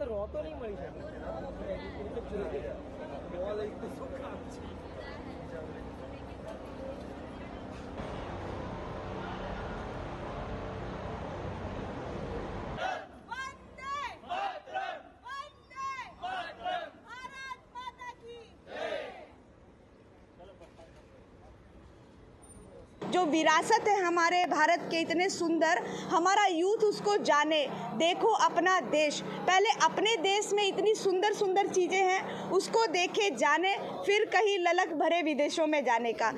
તો રો તો નહીં મળી શકે બોલ એક તો શું કામ છે जो विरासत है हमारे भारत के इतने सुंदर, हमारा यूथ उसको जाने। देखो अपना देश, पहले अपने देश में इतनी सुंदर सुंदर चीज़ें हैं उसको देखे जाने, फिर कहीं ललक भरे विदेशों में जाने का।